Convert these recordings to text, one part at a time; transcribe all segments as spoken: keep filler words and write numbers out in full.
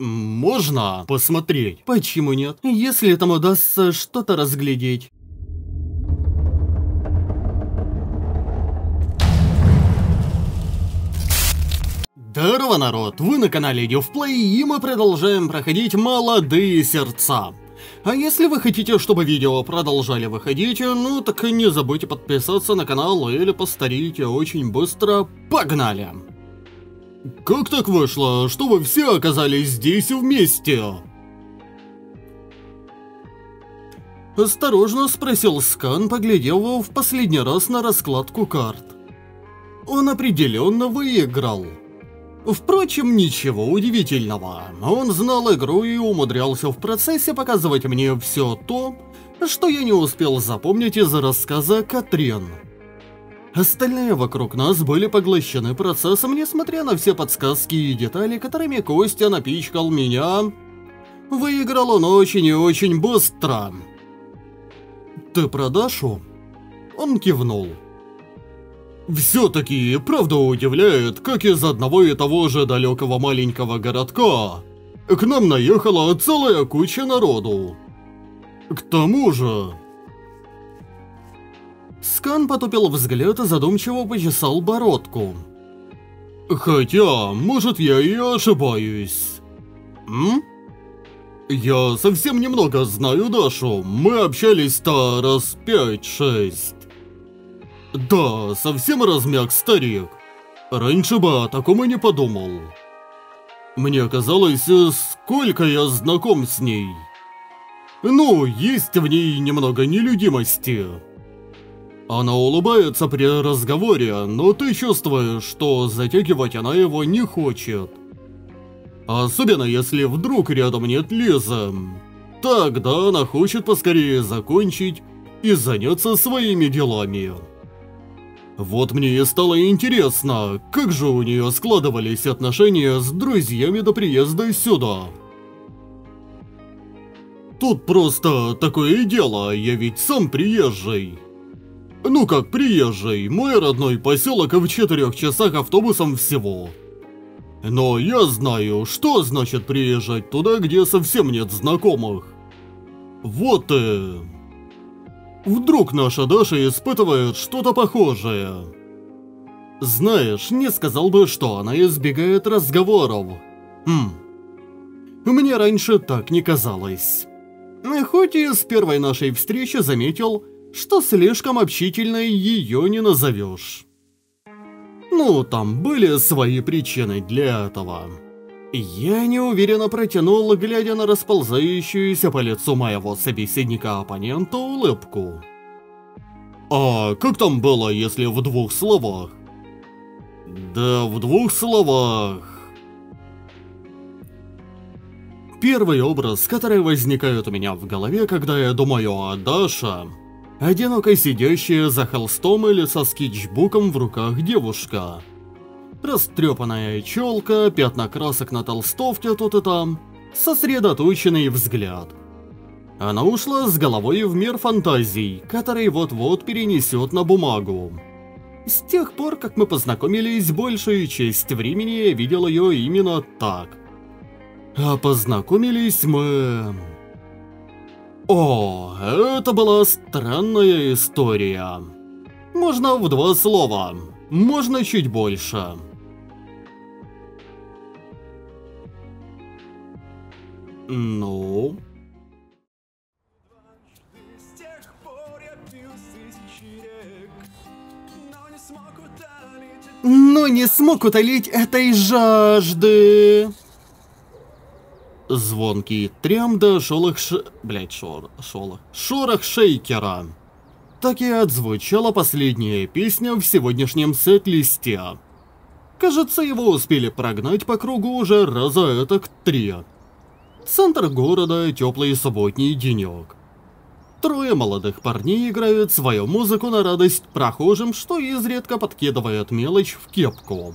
Можно посмотреть? Почему нет? Если там удастся что-то разглядеть. Здорово, народ! Вы на канале DEEVPlay, и мы продолжаем проходить «Молодые сердца». А если вы хотите, чтобы видео продолжали выходить, ну так и не забудьте подписаться на канал или постарите очень быстро. Погнали! Как так вышло, что вы все оказались здесь вместе? Осторожно спросил Скан, поглядев в последний раз на раскладку карт. Он определенно выиграл. Впрочем, ничего удивительного. Он знал игру и умудрялся в процессе показывать мне все то, что я не успел запомнить из рассказа Катрин. Остальные вокруг нас были поглощены процессом, несмотря на все подсказки и детали, которыми Костя напичкал меня. Выиграл он очень и очень быстро. «Ты про Дашу?» Он кивнул. Все-таки, правда, удивляет, как из одного и того же далекого маленького городка к нам наехала целая куча народу. К тому же... Скан потупил взгляд и задумчиво почесал бородку. Хотя, может, я и ошибаюсь. М? Я совсем немного знаю Дашу, мы общались-то раз пять-шесть. Да, совсем размяк старик. Раньше бы о таком и не подумал. Мне казалось, сколько я знаком с ней. Ну, есть в ней немного нелюдимости. Она улыбается при разговоре, но ты чувствуешь, что затягивать она его не хочет. Особенно если вдруг рядом нет Лизы. Тогда она хочет поскорее закончить и заняться своими делами. Вот мне и стало интересно, как же у нее складывались отношения с друзьями до приезда сюда. Тут просто такое дело, я ведь сам приезжий. Ну как приезжий, мой родной поселок в четырех часах автобусом всего. Но я знаю, что значит приезжать туда, где совсем нет знакомых. Вот и... Вдруг наша Даша испытывает что-то похожее. Знаешь, не сказал бы, что она избегает разговоров. Хм. Мне раньше так не казалось. Хоть и с первой нашей встречи заметил, что слишком общительной ее не назовешь. Ну, там были свои причины для этого. Я неуверенно протянул, глядя на расползающуюся по лицу моего собеседника-оппонента улыбку. А как там было, если в двух словах? Да в двух словах. Первый образ, который возникает у меня в голове, когда я думаю о Даше, одиноко сидящая за холстом или со скетчбуком в руках девушка. Растрепанная челка, пятна красок на толстовке тут и там, сосредоточенный взгляд. Она ушла с головой в мир фантазий, который вот-вот перенесет на бумагу. С тех пор, как мы познакомились, большую часть времени я видел ее именно так. А познакомились мы... О, это была странная история. Можно в два слова, можно чуть больше. Ну... Но не смог утолить этой жажды. Звонкий трям до шолох ш... Блять, шор... шолох... шорох шейкера. Так и отзвучала последняя песня в сегодняшнем сет-листе. Кажется, его успели прогнать по кругу уже раза этак три. Центр города, теплый субботний денек. Трое молодых парней играют свою музыку на радость прохожим, что изредка подкидывает мелочь в кепку.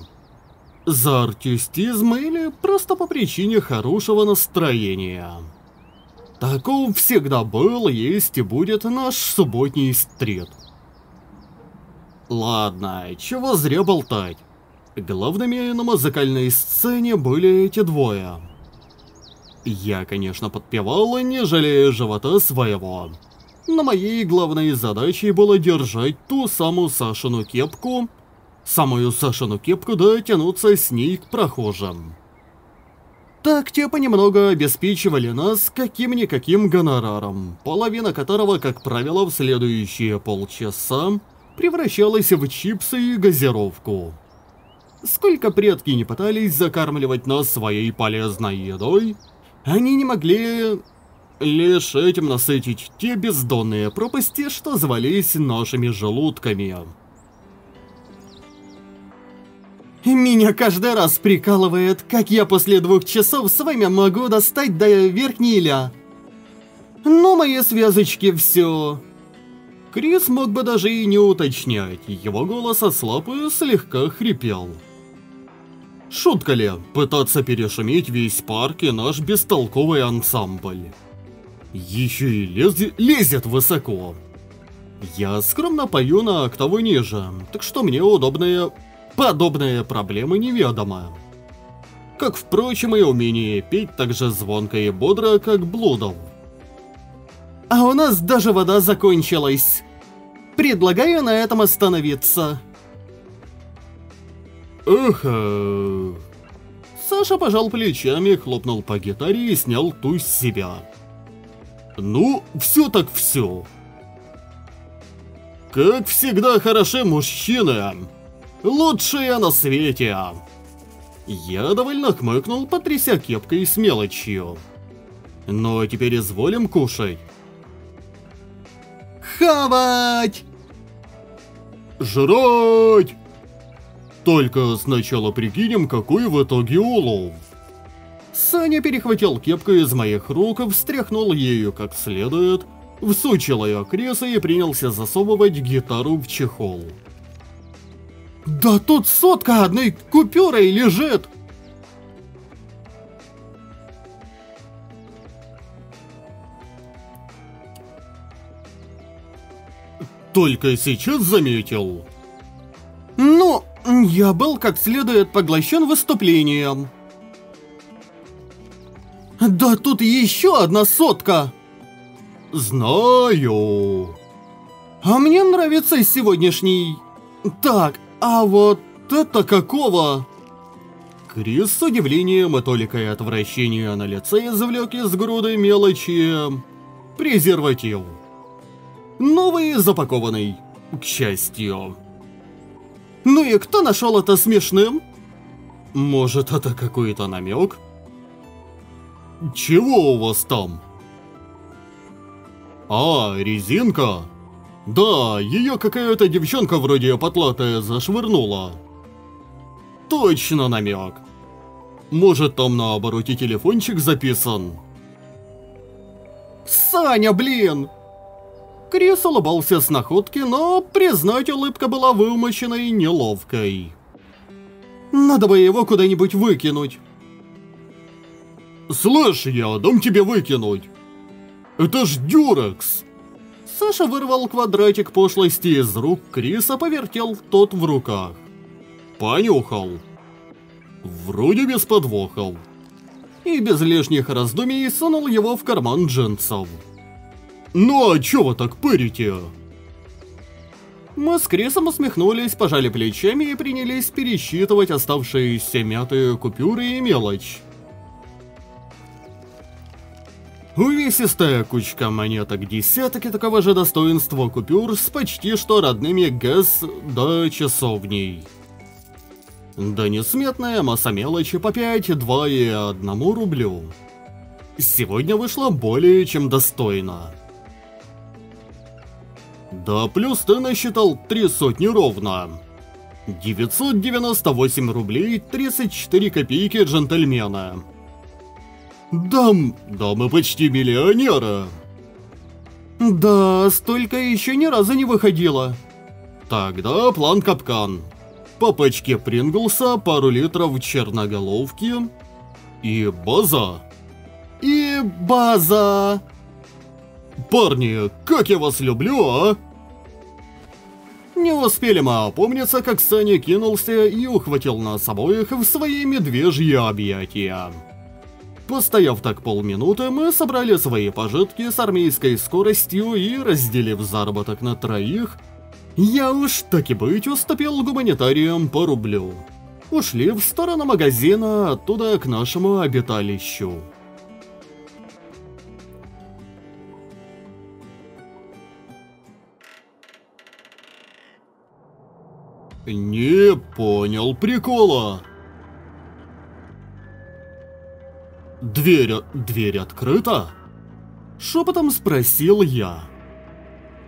За артистизм или просто по причине хорошего настроения. Таков всегда был, есть и будет наш субботний стрит. Ладно, чего зря болтать. Главными на музыкальной сцене были эти двое. Я, конечно, подпевала, не жалея живота своего. Но моей главной задачей было держать ту самую Сашину кепку, самую Сашину кепку, да тянуться с ней к прохожим. Так те понемногу обеспечивали нас каким-никаким гонораром, половина которого, как правило, в следующие полчаса превращалась в чипсы и газировку. Сколько предки не пытались закармливать нас своей полезной едой, они не могли лишь этим насытить те бездонные пропасти, что звались нашими желудками. Меня каждый раз прикалывает, как я после двух часов с вами могу достать до верхней ля. Но мои связочки все. Крис мог бы даже и не уточнять, его голос ослаб и слегка хрипел. Шутка ли, пытаться перешуметь весь парк и наш бестолковый ансамбль. Еще и лез... лезет высоко. Я скромно пою на октаву ниже, так что мне удобное... подобная проблема неведома. Как, впрочем, и умение петь так же звонко и бодро, как блудов. А у нас даже вода закончилась. Предлагаю на этом остановиться. Эхо. Саша пожал плечами, хлопнул по гитаре и снял ту с себя. Ну, все так все. Как всегда хороши мужчины. Лучшая на свете. Я довольно хмыкнул, потряся кепкой с мелочью. Но теперь изволим кушать. Хавать! Жрать! Только сначала прикинем, какой в итоге улов. Саня перехватил кепку из моих рук, встряхнул ею как следует, всучил ее кресло и принялся засовывать гитару в чехол. Да тут сотка одной купюрой лежит! Только сейчас заметил. Ну, я был как следует поглощен выступлением. Да тут еще одна сотка! Знаю. А мне нравится сегодняшний... Так... А вот это какого? Крис с удивлением и толикой отвращения на лице извлек из груды мелочи презерватив. Новый запакованный, к счастью. Ну и кто нашел это смешным? Может, это какой-то намек? Чего у вас там? А, резинка? Да, ее какая-то девчонка вроде потлатая зашвырнула. Точно намек. Может, там на обороте телефончик записан? Саня, блин! Крис улыбался с находки, но, признать, улыбка была вымощенной неловкой. Надо бы его куда-нибудь выкинуть. Слышь, я дам тебе выкинуть. Это ж дюрекс. Саша вырвал квадратик пошлости из рук Криса, повертел тот в руках. Понюхал. Вроде без подвохов. И без лишних раздумий сунул его в карман джинсов. Ну а чё вы так пырите? Мы с Крисом усмехнулись, пожали плечами и принялись пересчитывать оставшиеся мятые купюры и мелочь. Увесистая кучка монеток, десяток и такого же достоинства купюр с почти что родными ГЭС до часовней. Да несметная масса мелочи по пять, два и одному рублю. Сегодня вышло более чем достойно. Да плюс ты насчитал три сотни ровно. девятьсот девяносто восемь рублей тридцать четыре копейки, джентльмена. Да, да мы почти миллионеры. Да, столько еще ни разу не выходило. Тогда план капкан. По пачке Принглса, пару литров черноголовки. И база. И база. Парни, как я вас люблю, а? Не успели мы опомниться, как Саня кинулся и ухватил нас обоих в свои медвежьи объятия. Постояв так полминуты, мы собрали свои пожитки с армейской скоростью и, разделив заработок на троих, я уж так и быть уступил гуманитариям по рублю. Ушли в сторону магазина, оттуда к нашему обиталищу. Не понял прикола. Дверь, дверь открыта? Шепотом спросил я.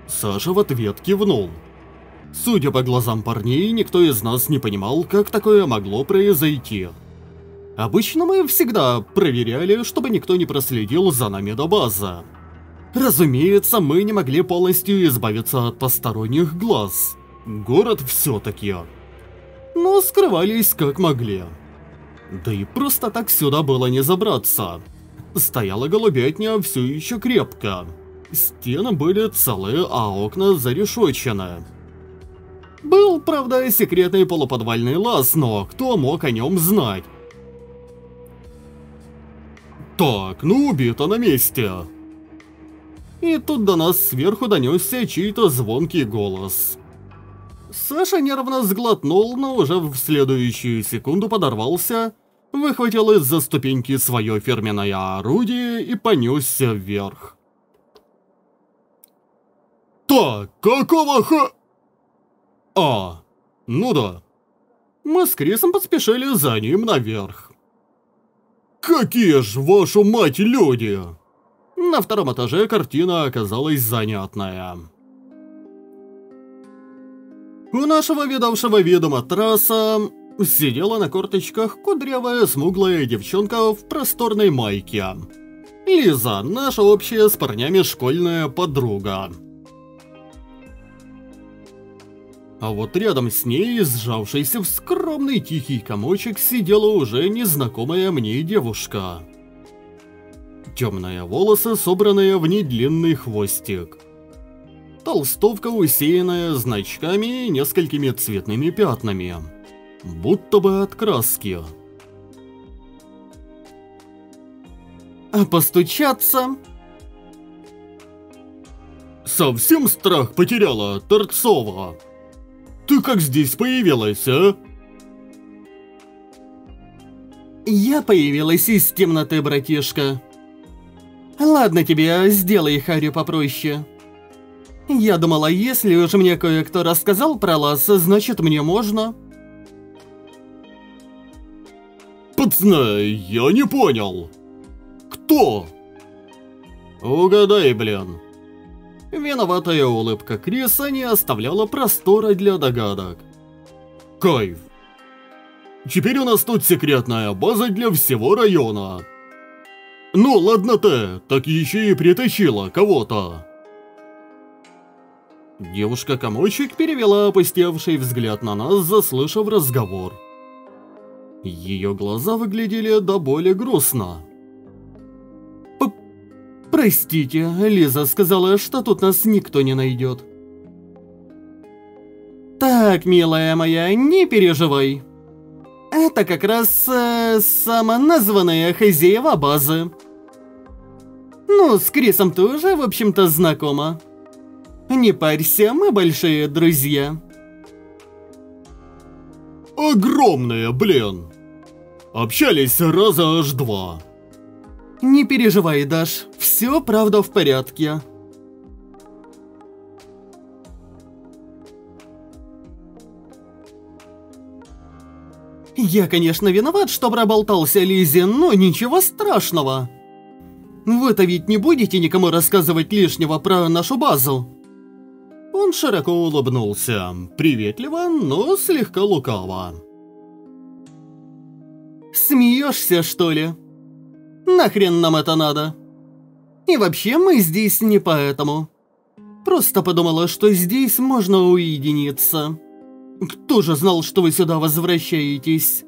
Саша в ответ кивнул. Судя по глазам парней, никто из нас не понимал, как такое могло произойти. Обычно мы всегда проверяли, чтобы никто не проследил за нами до базы. Разумеется, мы не могли полностью избавиться от посторонних глаз. Город все-таки. Но скрывались как могли. Да и просто так сюда было не забраться. Стояла голубятня все еще крепко. Стены были целые, а окна зарешочены. Был, правда, секретный полуподвальный лаз, но кто мог о нем знать? Так, ну убито на месте. И тут до нас сверху донесся чей-то звонкий голос. Саша нервно сглотнул, но уже в следующую секунду подорвался, выхватил из-за ступеньки свое фирменное орудие и понесся вверх. Так, какого ха... А, ну да. Мы с Крисом поспешили за ним наверх. Какие ж, вашу мать, люди! На втором этаже картина оказалась занятная. У нашего видавшего вида матраса сидела на корточках кудрявая смуглая девчонка в просторной майке. Лиза, наша общая с парнями школьная подруга. А вот рядом с ней, сжавшийся в скромный тихий комочек, сидела уже незнакомая мне девушка. Темные волосы, собранные в недлинный хвостик. Толстовка, усеянная значками и несколькими цветными пятнами. Будто бы от краски. А постучаться? Совсем страх потеряла, Торцова. Ты как здесь появилась, а? Я появилась из темноты, братишка. Ладно тебе, сделай харю попроще. Я думала, если уж мне кое-кто рассказал про лаз, значит мне можно. Пацаны, я не понял. Кто? Угадай, блин. Виноватая улыбка Криса не оставляла простора для догадок. Кайф. Теперь у нас тут секретная база для всего района. Ну ладно ты, так еще и притащила кого-то. Девушка-комочек перевела опустевший взгляд на нас, заслышав разговор. Ее глаза выглядели до боли грустно. Простите, Лиза сказала, что тут нас никто не найдет. Так, милая моя, не переживай. Это как раз э, самоназванная хозяева базы. Ну, с Крисом ты уже, в общем-то, знакома. Не парься, мы большие друзья. Огромные, блин. Общались раза аж два. Не переживай, Даш, все правда в порядке. Я, конечно, виноват, что проболтался Лизе, но ничего страшного. Вы-то ведь не будете никому рассказывать лишнего про нашу базу? Он широко улыбнулся, приветливо, но слегка лукаво. Смеешься, что ли? Нахрен нам это надо? И вообще мы здесь не поэтому. Просто подумала, что здесь можно уединиться. Кто же знал, что вы сюда возвращаетесь?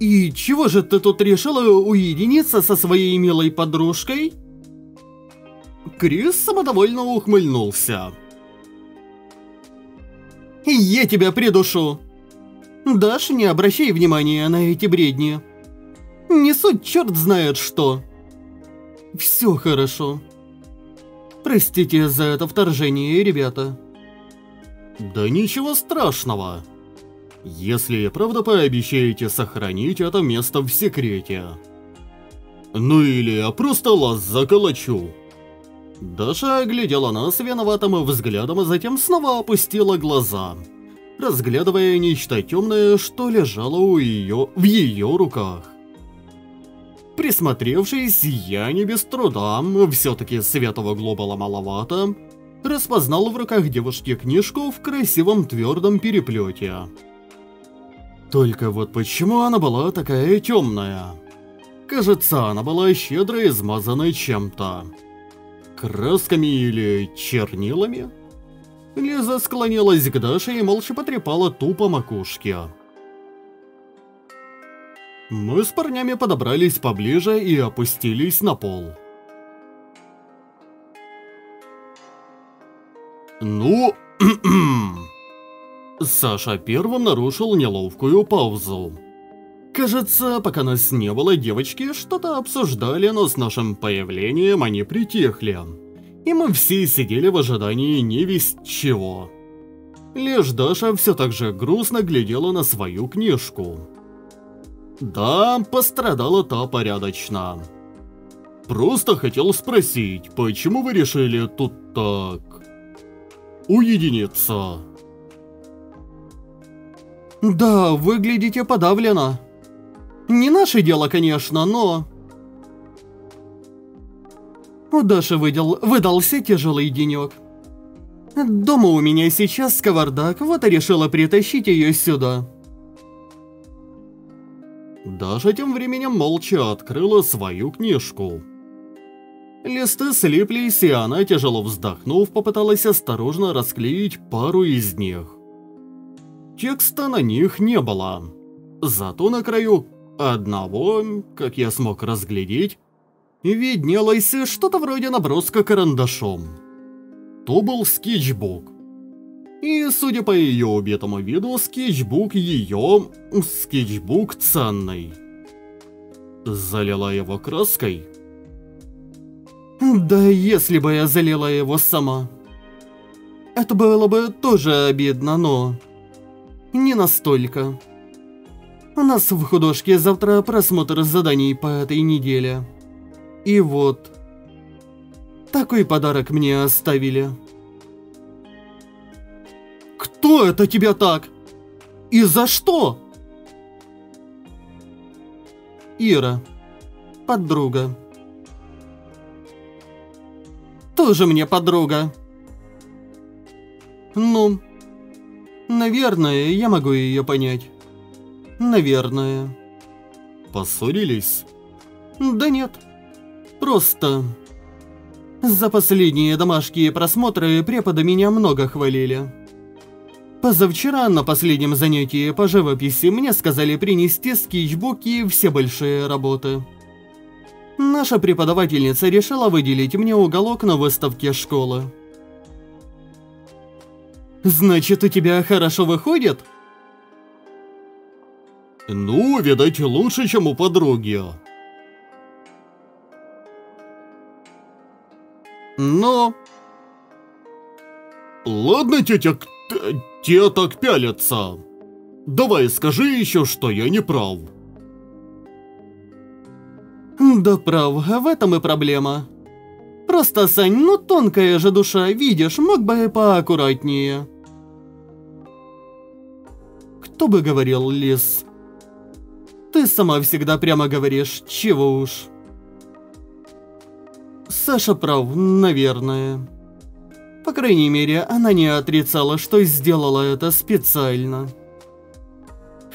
И чего же ты тут решила уединиться со своей милой подружкой? Крис самодовольно ухмыльнулся. Я тебя придушу. Даша, не обращай внимания на эти бредни. Несут черт знает что. Все хорошо. Простите за это вторжение, ребята. Да ничего страшного. Если правда пообещаете сохранить это место в секрете. Ну или я просто лаз заколочу. Даша оглядела нас виноватым взглядом, а затем снова опустила глаза, разглядывая нечто темное, что лежало у ее, в ее руках. Присмотревшись, я не без труда, все-таки светлого глобала маловато, распознал в руках девушки книжку в красивом твердом переплете. Только вот почему она была такая темная? Кажется, она была щедро измазана чем-то. Красками или чернилами? Лиза склонилась к Даше и молча потрепала ту по макушке. Мы с парнями подобрались поближе и опустились на пол. Ну, Саша первым нарушил неловкую паузу. Кажется, пока нас не было, девочки что-то обсуждали, но с нашим появлением они притихли. И мы все сидели в ожидании невесть чего. Лишь Даша все так же грустно глядела на свою книжку. Да, пострадала та порядочно. Просто хотел спросить, почему вы решили тут так... уединиться? Да, выглядите подавленно. Не наше дело, конечно, но... У Даши выдел... выдался тяжелый денек. Дома у меня сейчас сковородак, вот и решила притащить ее сюда. Даша тем временем молча открыла свою книжку. Листы слиплись, и она, тяжело вздохнув, попыталась осторожно расклеить пару из них. Текста на них не было. Зато на краю одного, как я смог разглядеть, виднелось что-то вроде наброска карандашом. То был скетчбук. И, судя по ее убитому виду, скетчбук ее... скетчбук ценный. Залила его краской? Да если бы я залила его сама. Это было бы тоже обидно, но... не настолько. У нас в художке завтра просмотр заданий по этой неделе. И вот... такой подарок мне оставили. Кто это тебя так? И за что? Ира. Подруга. Тоже мне подруга. Ну... наверное, я могу ее понять. Наверное. Поссорились? Да нет. Просто... за последние домашние просмотры преподы меня много хвалили. Позавчера на последнем занятии по живописи мне сказали принести скетчбук и все большие работы. Наша преподавательница решила выделить мне уголок на выставке школы. Значит, у тебя хорошо выходит? Ну, видать, лучше, чем у подруги. Но... ладно, тетя... те так пялятся. Давай скажи еще, что я не прав. Да прав, в этом и проблема. Просто, Сань, ну тонкая же душа, видишь, мог бы и поаккуратнее. Кто бы говорил, Лис? Ты сама всегда прямо говоришь, чего уж. Саша прав, наверное. По крайней мере, она не отрицала, что сделала это специально.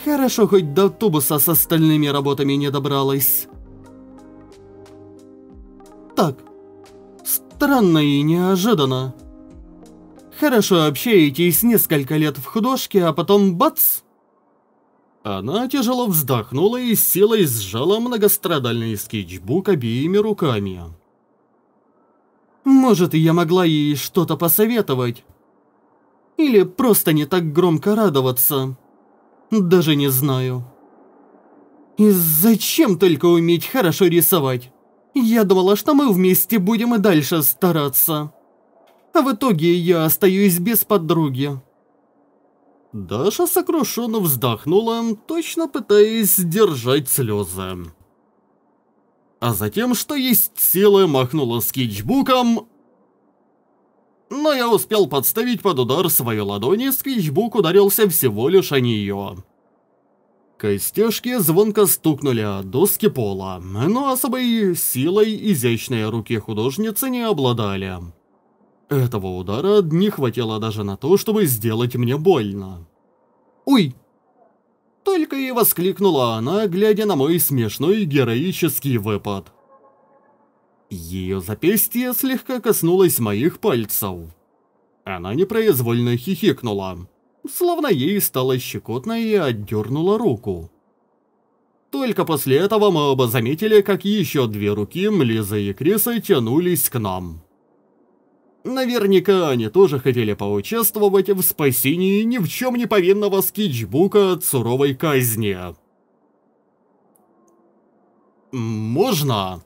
Хорошо, хоть до тубуса с остальными работами не добралась. Так. Странно и неожиданно. Хорошо общаетесь несколько лет в художке, а потом бац! Она тяжело вздохнула и силой сжала многострадальный скетчбук обеими руками. Может, я могла ей что-то посоветовать. Или просто не так громко радоваться. даже не знаю. И зачем только уметь хорошо рисовать? Я думала, что мы вместе будем и дальше стараться. А в итоге я остаюсь без подруги. Даша сокрушенно вздохнула, точно пытаясь сдержать слезы. А затем, что есть силы, махнула скетчбуком. Но я успел подставить под удар свою ладонь, и скетчбук ударился всего лишь о нее. Костяшки звонко стукнули о доски пола, но особой силой изящные руки художницы не обладали. Этого удара не хватило даже на то, чтобы сделать мне больно. «Уй!» Только и воскликнула она, глядя на мой смешной героический выпад. Ее запястье слегка коснулось моих пальцев. Она непроизвольно хихикнула, словно ей стало щекотно, и отдернула руку. Только после этого мы оба заметили, как еще две руки Лизы и Криса тянулись к нам. Наверняка они тоже хотели поучаствовать в спасении ни в чем не повинного скетчбука от суровой казни. Можно?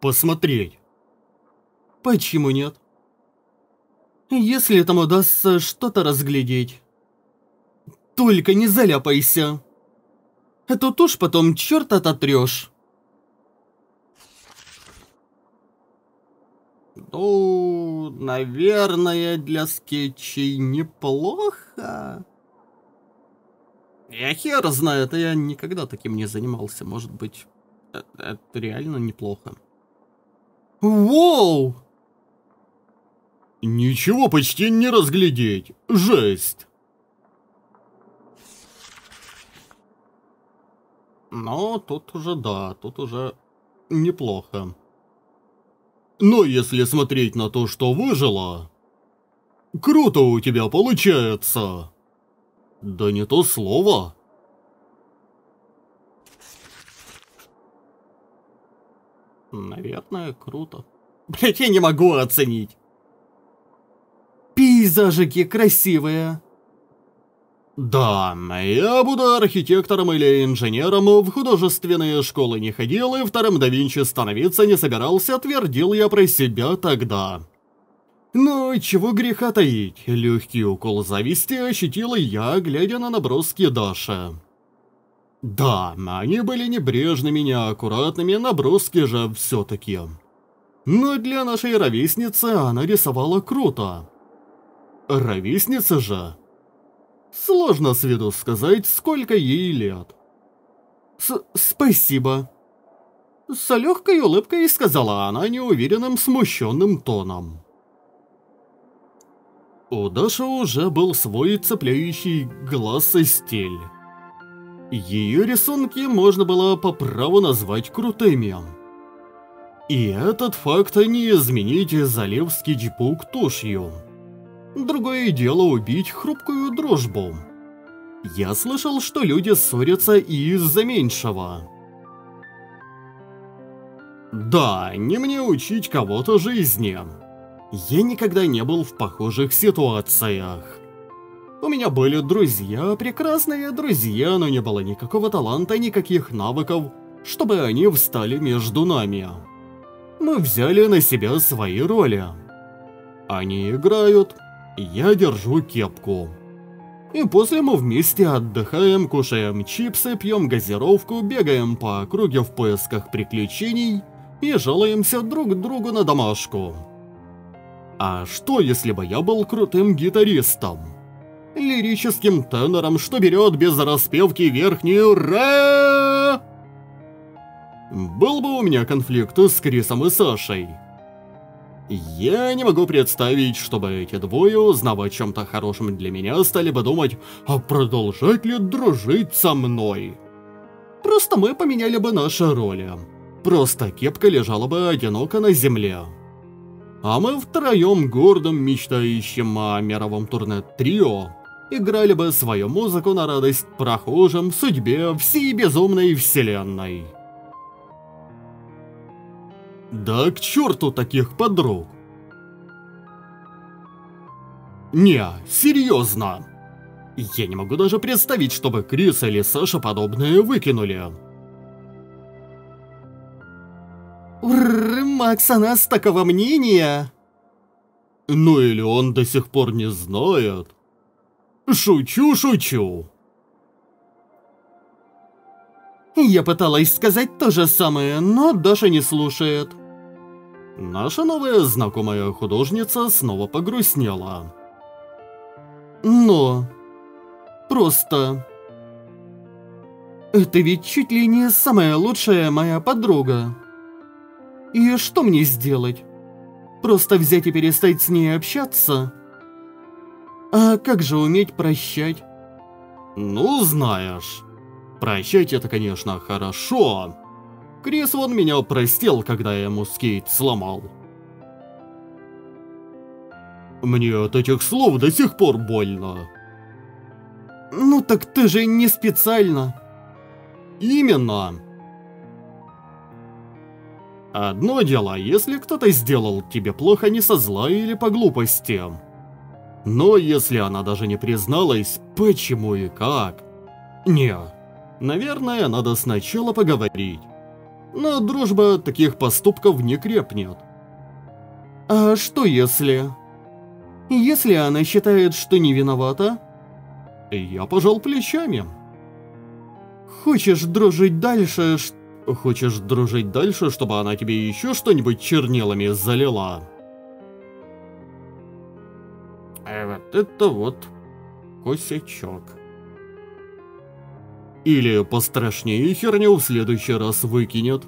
Посмотреть. Почему нет? Если там удастся что-то разглядеть. Только не заляпайся. А то уж потом черт ототрешь. Ну, наверное, для скетчей неплохо. Я хер знаю, это я никогда таким не занимался. Может быть, это, это реально неплохо. Воу! Ничего почти не разглядеть. Жесть. Но тут уже да, тут уже неплохо. Но если смотреть на то, что выжило... Круто у тебя получается. Да не то слово. Наверное, круто. Блять, я не могу оценить. Пейзажики красивые. Да, я буду архитектором или инженером, в художественные школы не ходил и вторым да Винчи становиться не собирался, твердил я про себя тогда. Но чего греха таить, легкий укол зависти ощутила я, глядя на наброски Даши. Да, они были небрежными, неаккуратными, наброски же все-таки. Но для нашей ровесницы она рисовала круто. Ровесница же... Сложно с виду сказать, сколько ей лет. С-спасибо. С легкой улыбкой сказала она неуверенным, смущенным тоном. У Даши уже был свой цепляющий глаз и стиль. Ее рисунки можно было по праву назвать крутыми. И этот факт не изменить, залив скетчбук тушью. Другое дело убить хрупкую дружбу. Я слышал, что люди ссорятся из-за меньшего. Да, не мне учить кого-то жизни. Я никогда не был в похожих ситуациях. У меня были друзья, прекрасные друзья, но не было никакого таланта, никаких навыков, чтобы они встали между нами. Мы взяли на себя свои роли. Они играют... Я держу кепку. И после мы вместе отдыхаем, кушаем чипсы, пьем газировку, бегаем по округе в поисках приключений и жалуемся друг другу на домашку. А что, если бы я был крутым гитаристом? Лирическим тенором, что берет без распевки верхнюю ре? Был бы у меня конфликт с Крисом и Сашей. Я не могу представить, чтобы эти двое, узнав о чем-то хорошем для меня, стали бы думать, а продолжать ли дружить со мной. Просто мы поменяли бы наши роли. Просто кепка лежала бы одиноко на земле. А мы втроем, гордым, мечтающим о мировом турне трио, играли бы свою музыку на радость прохожим, судьбе, всей безумной вселенной. Да к черту таких подруг! Не, серьезно. Я не могу даже представить, чтобы Крис или Саша подобное выкинули. Уррр, Макс о нас такого мнения. Ну или он до сих пор не знает. Шучу, шучу. Я пыталась сказать то же самое, но Даша не слушает. Наша новая знакомая художница снова погрустнела. Но... просто... Это ведь чуть ли не самая лучшая моя подруга. И что мне сделать? Просто взять и перестать с ней общаться? А как же уметь прощать? Ну, знаешь... Прощать это, конечно, хорошо. Крис вон меня простил, когда я ему скейт сломал. Мне от этих слов до сих пор больно. Ну так ты же не специально. Именно. Одно дело, если кто-то сделал тебе плохо не со зла или по глупости. Но если она даже не призналась, почему и как. Не, наверное, надо сначала поговорить. Но дружба таких поступков не крепнет. А что если... Если она считает, что не виновата? Я пожал плечами. Хочешь дружить дальше... Ш... Хочешь дружить дальше, чтобы она тебе еще что-нибудь чернилами залила? А вот это вот... косячок. Или пострашнее херню в следующий раз выкинет.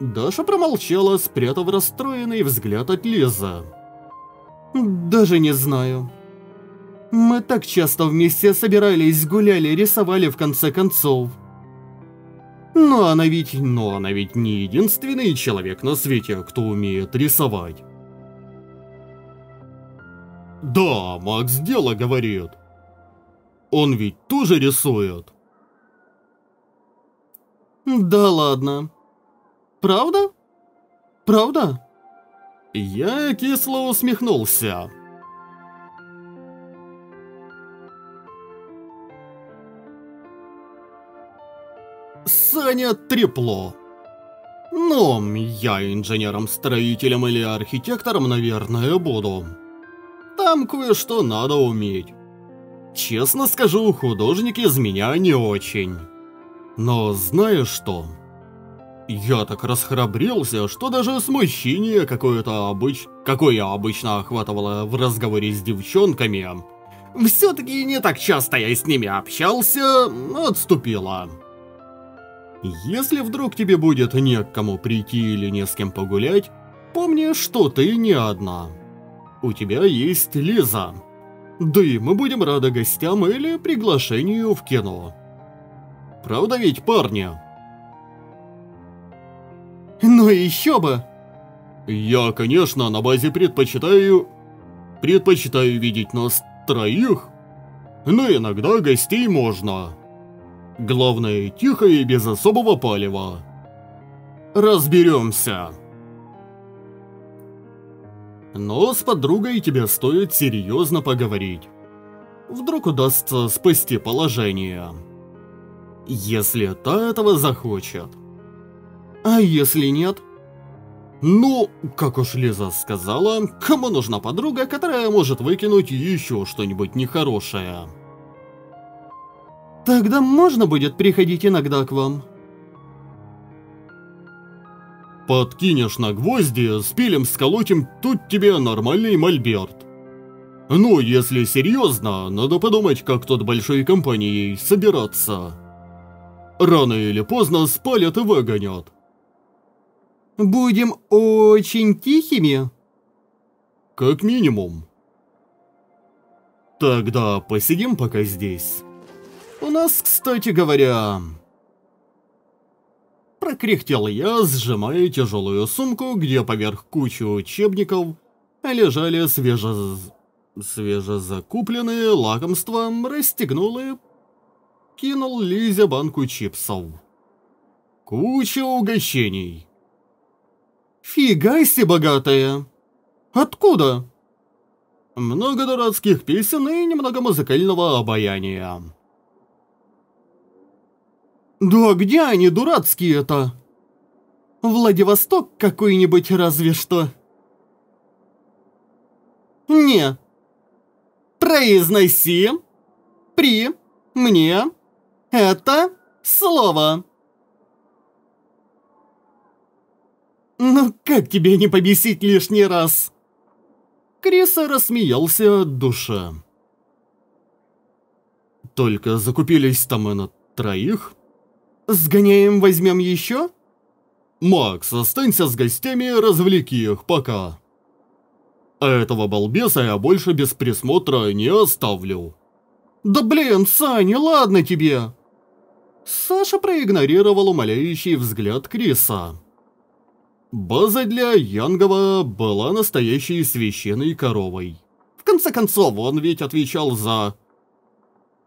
Даша промолчала, спрятав расстроенный взгляд от Лизы. Даже не знаю. Мы так часто вместе собирались, гуляли, рисовали в конце концов. Но она ведь... Но она ведь не единственный человек на свете, кто умеет рисовать. Да, Макс дело говорит. Он ведь тоже рисует. Да ладно. Правда? Правда? Я кисло усмехнулся. Саня трепло. Ну, я инженером-строителем или архитектором, наверное, буду. Там кое-что надо уметь. Честно скажу, художник из меня не очень. Но знаешь что? Я так расхрабрился, что даже смущение, какое-то обыч... какое я обычно охватывала в разговоре с девчонками, все-таки не так часто я с ними общался, отступило. Если вдруг тебе будет не к кому прийти или не с кем погулять, помни, что ты не одна. У тебя есть Лиза. Да и мы будем рады гостям или приглашению в кино. Правда ведь, парни? Ну еще бы! Я, конечно, на базе предпочитаю... Предпочитаю видеть нас троих, но иногда гостей можно. Главное, тихо и без особого палева. Разберемся. Но с подругой тебе стоит серьезно поговорить. Вдруг удастся спасти положение. Если та этого захочет. А если нет? Ну, как уж Лиза сказала, кому нужна подруга, которая может выкинуть еще что-нибудь нехорошее? Тогда можно будет приходить иногда к вам? Подкинешь на гвозди, спилим, сколотим, тут тебе нормальный мольберт. Ну, если серьезно, надо подумать, как тут большой компанией собираться. Рано или поздно спалят и выгонят. Будем очень тихими? Как минимум. Тогда посидим пока здесь. У нас, кстати говоря... Прокряхтел я, сжимая тяжелую сумку, где поверх кучи учебников лежали свеже... свежезакупленные лакомства, расстегнул и кинул Лизе банку чипсов. Куча угощений. Фига себе богатая. Откуда? Много дурацких песен и немного музыкального обаяния. Да где они дурацкие-то? Владивосток какой-нибудь разве что? Не. Произноси при мне это слово. Ну как тебе не побесить лишний раз? Крис рассмеялся от души. Только закупились там и на троих. Сгоняем, возьмем еще? Макс, останься с гостями, развлеки их пока. А этого балбеса я больше без присмотра не оставлю. Да блин, Саня, ладно тебе. Саша проигнорировал умоляющий взгляд Криса. База для Янгова была настоящей священной коровой. В конце концов, он ведь отвечал за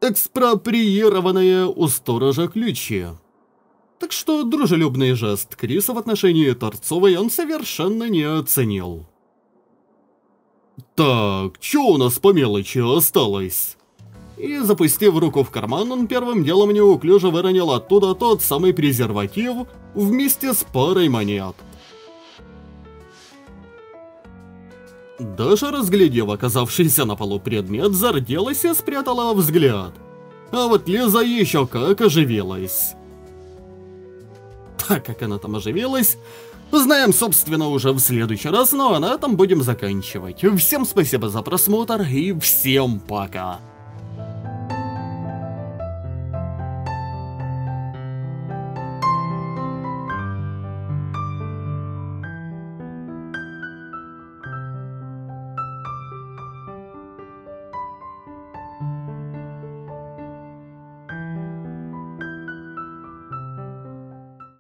экспроприированные у сторожа ключи. Так что дружелюбный жест Криса в отношении Торцовой он совершенно не оценил. Так, чё у нас по мелочи осталось? И запустив руку в карман, он первым делом неуклюже выронил оттуда тот самый презерватив вместе с парой монет. Даша, разглядев оказавшийся на полу предмет, зарделась и спрятала взгляд. А вот Лиза еще как оживилась. Так как она там оживилась, узнаем, собственно, уже в следующий раз, но на этом будем заканчивать. Всем спасибо за просмотр и всем пока!